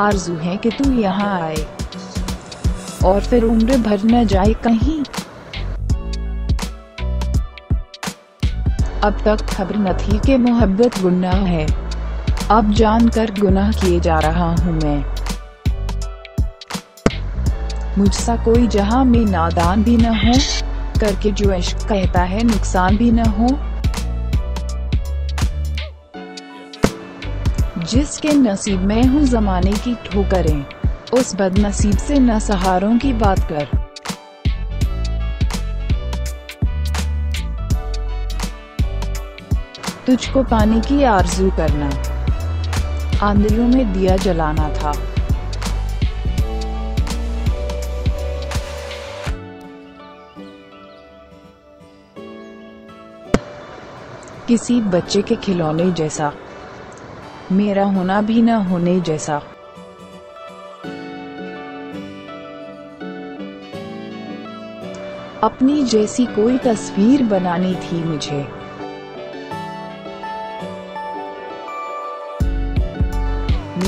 आरज़ू है कि तू यहाँ आए और फिर उम्र भर न जाए कहीं। अब तक खबर न थी कि मोहब्बत गुनाह है, अब जानकर गुनाह किए जा रहा हूँ मैं। मुझसा कोई जहाँ में नादान भी न हो, करके जो इश्क कहता है नुकसान भी न हो। जिसके नसीब में हूँ जमाने की ठोकरें, उस बदनसीब से न सहारों की बात कर। तुझको पाने की आरज़ू करना, आंधियों में दिया जलाना था। किसी बच्चे के खिलौने जैसा, मेरा होना भी न होने जैसा। अपनी जैसी कोई तस्वीर बनानी थी मुझे,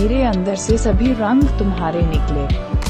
मेरे अंदर से सभी रंग तुम्हारे निकले।